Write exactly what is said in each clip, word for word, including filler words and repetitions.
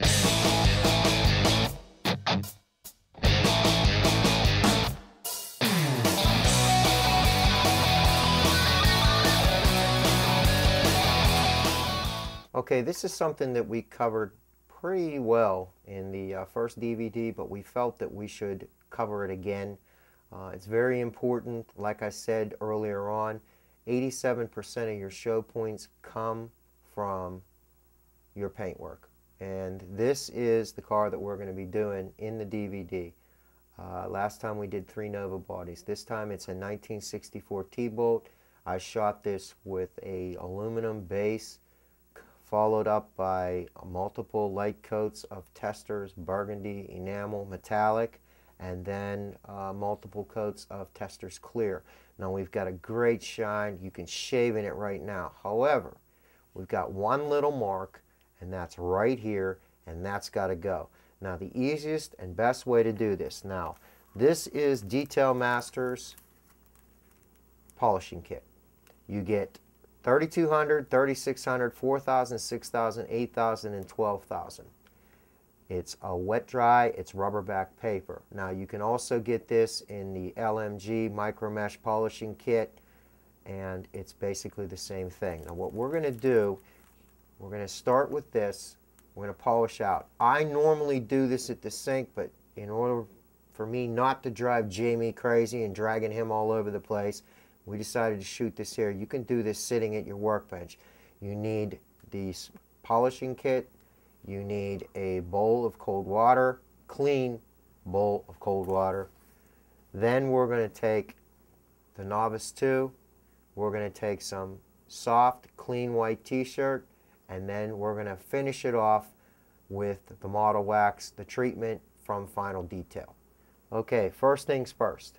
Okay, this is something that we covered pretty well in the uh, first D V D, but we felt that we should cover it again. Uh, it's very important. Like I said earlier on, eighty-seven percent of your show points come from your paintwork. And this is the car that we're going to be doing in the D V D. Uh, last time we did three Nova bodies. This time it's a nineteen sixty-four T-bolt. I shot this with a aluminum base, followed up by multiple light coats of Testors, burgundy, enamel, metallic, and then uh, multiple coats of Testors clear. Now we've got a great shine. You can shave in it right now. However, we've got one little mark, and that's right here, and that's got to go. Now the easiest and best way to do this. Now this is Detail Masters polishing kit. You get thirty-two hundred, thirty-six hundred, four thousand, six thousand, eight thousand, and twelve thousand. It's a wet dry, it's rubber back paper. Now you can also get this in the L M G Micro Mesh polishing kit, and it's basically the same thing. Now what we're going to do, we're going to start with this, we're going to polish out. I normally do this at the sink, but in order for me not to drive Jamie crazy and dragging him all over the place, we decided to shoot this here. You can do this sitting at your workbench. You need the polishing kit. You need a bowl of cold water, clean bowl of cold water. Then we're going to take the Novus two. We're going to take some soft, clean white T-shirt, and then we're going to finish it off with the model wax, the treatment from Final Detail. Okay, first things first.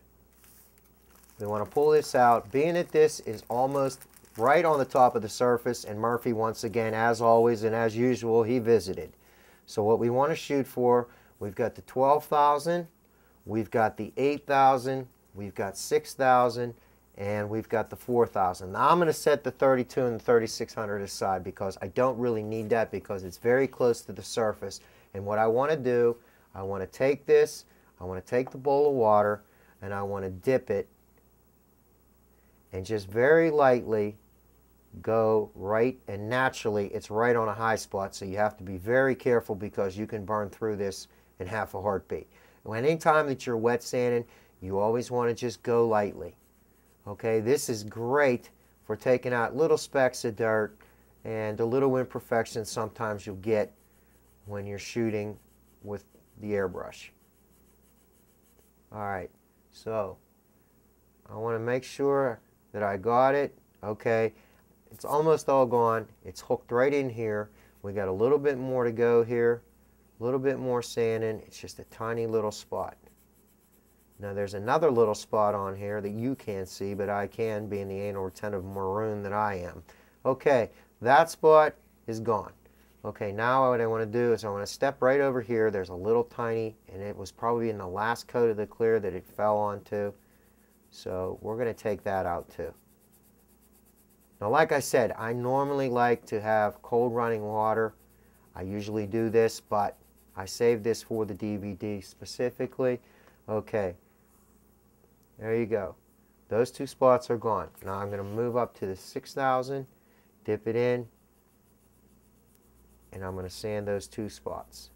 We want to pull this out, being that this is almost right on the top of the surface, and Murphy, once again, as always and as usual, he visited. So what we want to shoot for, we've got the twelve thousand, we've got the eight thousand, we've got six thousand, and we've got the four thousand. Now I'm going to set the thirty-two and the thirty-six hundred aside because I don't really need that because it's very close to the surface. And what I want to do, I want to take this, I want to take the bowl of water, and I want to dip it, and just very lightly go right, and naturally it's right on a high spot, so you have to be very careful because you can burn through this in half a heartbeat. Anytime that you're wet sanding, you always want to just go lightly. Okay, this is great for taking out little specks of dirt and the little imperfections sometimes you'll get when you're shooting with the airbrush. Alright, so I want to make sure that I got it. Okay, it's almost all gone. It's hooked right in here. We got a little bit more to go here, a little bit more sanding. It's just a tiny little spot. Now there's another little spot on here that you can't see, but I can, being the anal retentive maroon that I am. Okay, that spot is gone. Okay, now what I want to do is I want to step right over here. There's a little tiny, and it was probably in the last coat of the clear that it fell onto. So we're going to take that out too. Now like I said, I normally like to have cold running water. I usually do this, but I saved this for the D V D specifically. Okay, there you go. Those two spots are gone. Now I'm going to move up to the six thousand, dip it in, and I'm going to sand those two spots.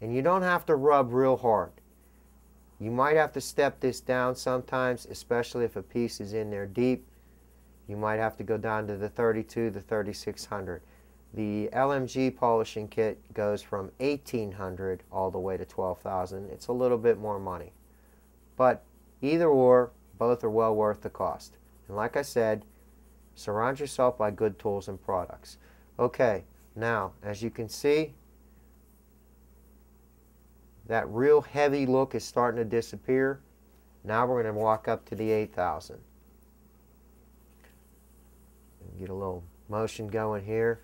And you don't have to rub real hard. You might have to step this down sometimes, especially if a piece is in there deep. You might have to go down to the thirty-two, the thirty-six hundred. The L M G polishing kit goes from eighteen hundred all the way to twelve thousand. It's a little bit more money. But either or, both are well worth the cost. And like I said, surround yourself by good tools and products. Okay, now, as you can see, that real heavy look is starting to disappear. Now we're going to walk up to the eight thousand. Get a little motion going here.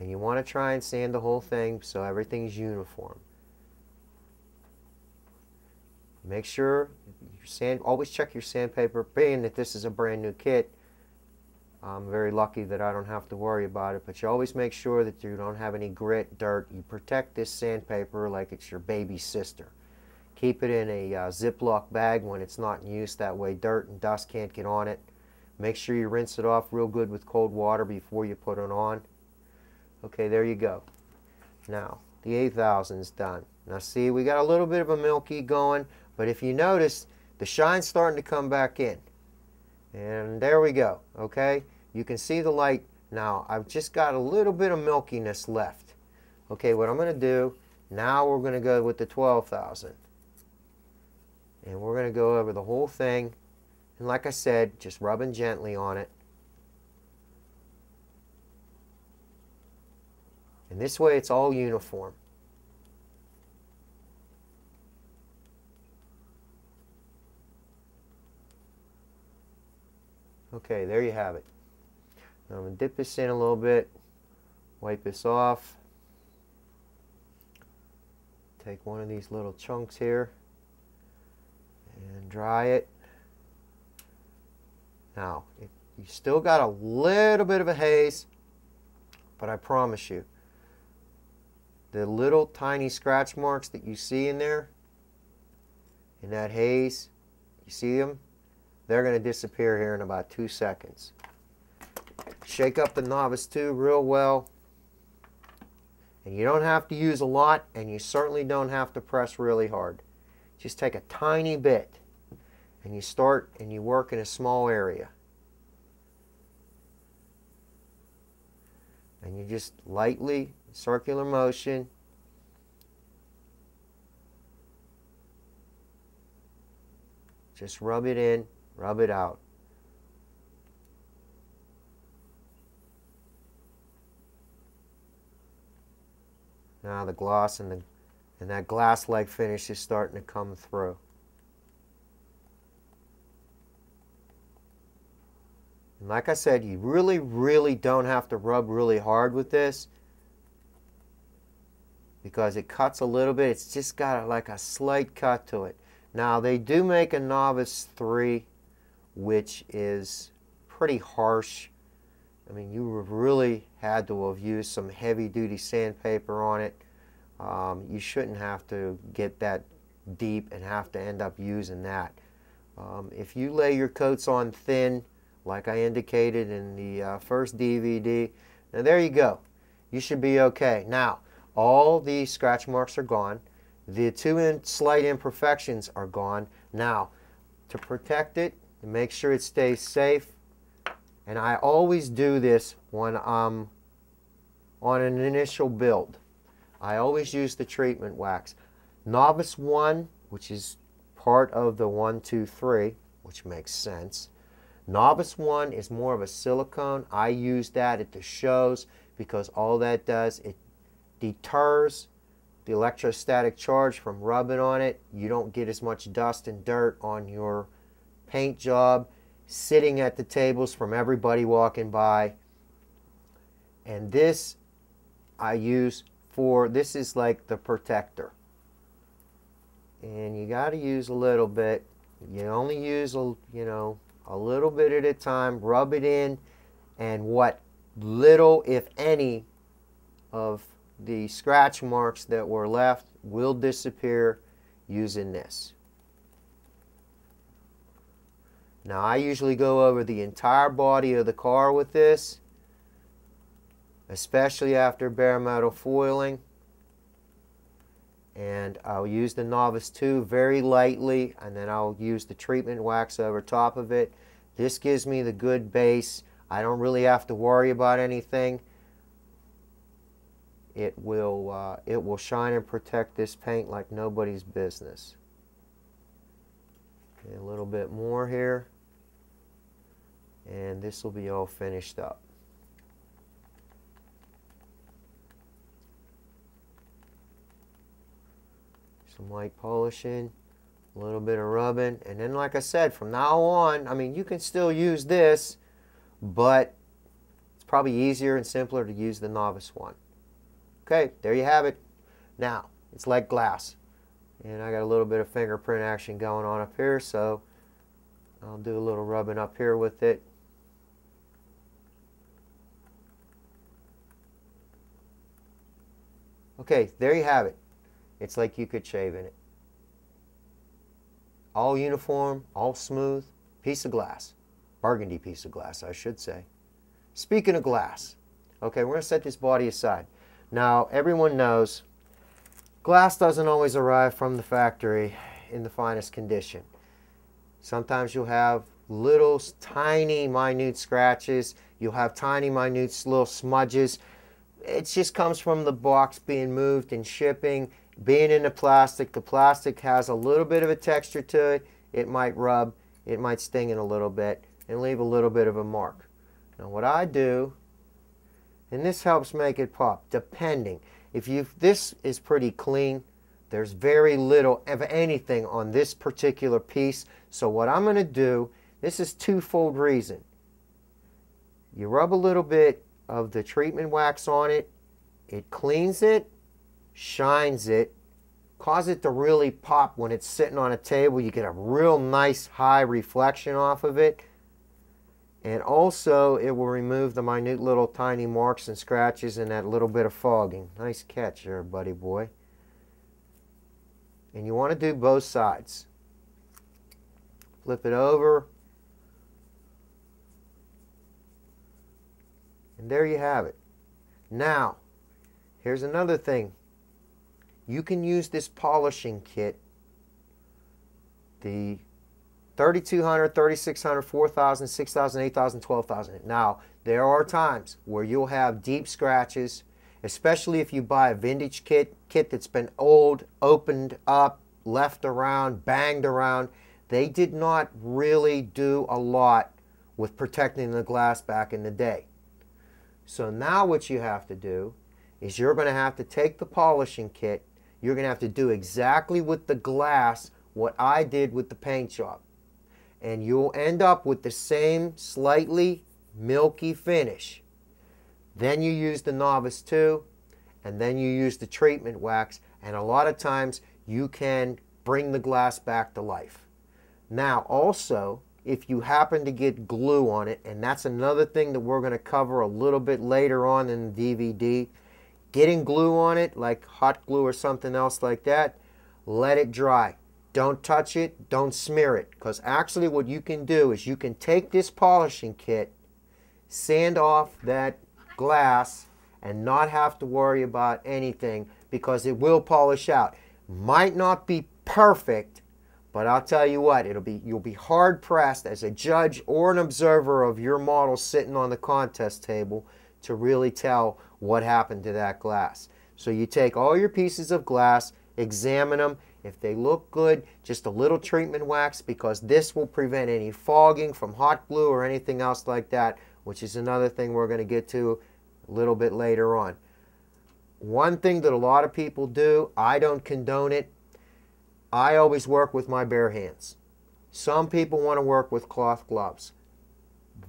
And you want to try and sand the whole thing so everything's uniform. Make sure your sand, always check your sandpaper, being that this is a brand new kit. I'm very lucky that I don't have to worry about it, but you always make sure that you don't have any grit, dirt. You protect this sandpaper like it's your baby sister. Keep it in a uh, Ziploc bag when it's not in use. That way dirt and dust can't get on it. Make sure you rinse it off real good with cold water before you put it on. Okay, there you go. Now, the eight thousand is done. Now see, we got a little bit of a milky going, but if you notice, the shine's starting to come back in. And there we go, okay? You can see the light. Now, I've just got a little bit of milkiness left. Okay, what I'm going to do, now we're going to go with the twelve thousand. And we're going to go over the whole thing. And like I said, just rubbing gently on it. And this way it's all uniform. Okay, there you have it. Now I'm going to dip this in a little bit, wipe this off, take one of these little chunks here and dry it. Now, if you still got a little bit of a haze, but I promise you, the little tiny scratch marks that you see in there, in that haze, you see them? They're going to disappear here in about two seconds. Shake up the Novus tube real well. And you don't have to use a lot, and you certainly don't have to press really hard. Just take a tiny bit, and you start and you work in a small area. And you just lightly, circular motion, just rub it in. Rub it out. Now the gloss and the and that glass-like finish is starting to come through. And like I said, you really, really don't have to rub really hard with this because it cuts a little bit. It's just got like a slight cut to it. Now they do make a Novus three. Which is pretty harsh. I mean, you really had to have used some heavy-duty sandpaper on it. Um, you shouldn't have to get that deep and have to end up using that. Um, if you lay your coats on thin, like I indicated in the uh, first D V D, now there you go. You should be okay. Now, all the scratch marks are gone. The two in slight imperfections are gone. Now, to protect it, make sure it stays safe, and I always do this when I'm on an initial build. I always use the treatment wax. Novus one, which is part of the one two three, which makes sense. Novus one is more of a silicone. I use that at the shows because all that does, it deters the electrostatic charge from rubbing on it. You don't get as much dust and dirt on your paint job, sitting at the tables from everybody walking by. And this I use for, this is like the protector. And you got to use a little bit. You only use, a, you know, a little bit at a time. Rub it in, and what little, if any, of the scratch marks that were left will disappear using this. Now, I usually go over the entire body of the car with this, especially after bare metal foiling. And I'll use the Novus two very lightly, and then I'll use the treatment wax over top of it. This gives me the good base. I don't really have to worry about anything. It will, uh, it will shine and protect this paint like nobody's business. Okay, a little bit more here. And this will be all finished up. Some light polishing, a little bit of rubbing, and then like I said, from now on, I mean, you can still use this, but it's probably easier and simpler to use the Novus one. Okay, there you have it. Now, it's like glass. And I got a little bit of fingerprint action going on up here, so I'll do a little rubbing up here with it. Okay, there you have it. It's like you could shave in it. All uniform, all smooth, piece of glass. Burgundy piece of glass, I should say. Speaking of glass, okay, we're going to set this body aside. Now, everyone knows glass doesn't always arrive from the factory in the finest condition. Sometimes you'll have little, tiny, minute scratches. You'll have tiny, minute, little smudges. It just comes from the box being moved and shipping, being in the plastic. The plastic has a little bit of a texture to it. It might rub, it might sting it a little bit and leave a little bit of a mark. Now what I do, and this helps make it pop, depending. If you this is pretty clean, there's very little of anything on this particular piece. So what I'm going to do, this is twofold reason. You rub a little bit of the treatment wax on it, it cleans it, shines it, cause it to really pop when it's sitting on a table. You get a real nice high reflection off of it. And also, it will remove the minute little tiny marks and scratches and that little bit of fogging. Nice catch there, buddy boy. And you want to do both sides. Flip it over. And there you have it. Now, here's another thing. You can use this polishing kit, the thirty-two hundred, thirty-six hundred, four thousand, six thousand, eight thousand, twelve thousand. Now, there are times where you'll have deep scratches, especially if you buy a vintage kit, kit that's been old, opened up, left around, banged around. They did not really do a lot with protecting the glass back in the day. So now what you have to do is you're going to have to take the polishing kit. You're going to have to do exactly with the glass what I did with the paint job. And you'll end up with the same slightly milky finish. Then you use the Novus two, and then you use the treatment wax, and a lot of times you can bring the glass back to life. Now also, if you happen to get glue on it, and that's another thing that we're going to cover a little bit later on in the D V D, getting glue on it, like hot glue or something else like that, let it dry. Don't touch it, don't smear it, because actually what you can do is you can take this polishing kit, sand off that glass, and not have to worry about anything because it will polish out. Might not be perfect, but I'll tell you what, it'll be you'll be hard pressed as a judge or an observer of your model sitting on the contest table to really tell what happened to that glass. So you take all your pieces of glass, examine them. If they look good, just a little treatment wax, because this will prevent any fogging from hot glue or anything else like that, which is another thing we're going to get to a little bit later on. One thing that a lot of people do, I don't condone it, I always work with my bare hands. Some people want to work with cloth gloves.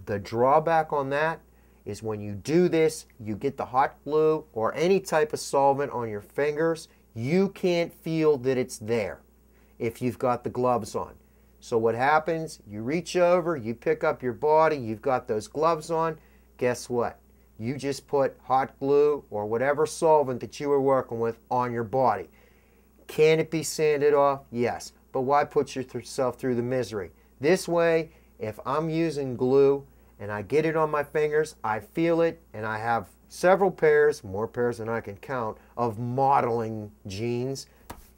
The drawback on that is when you do this, you get the hot glue or any type of solvent on your fingers. You can't feel that it's there if you've got the gloves on. So what happens, you reach over, you pick up your body, you've got those gloves on, guess what? You just put hot glue or whatever solvent that you were working with on your body. Can it be sanded off? Yes, but why put yourself through the misery? This way, if I'm using glue and I get it on my fingers, I feel it, and I have several pairs, more pairs than I can count, of modeling jeans.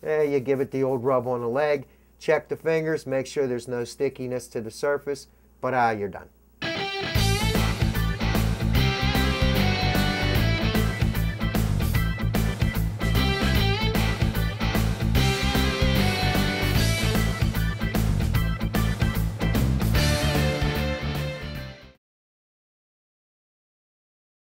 Eh, you give it the old rub on the leg, check the fingers, make sure there's no stickiness to the surface, but ah, you're done.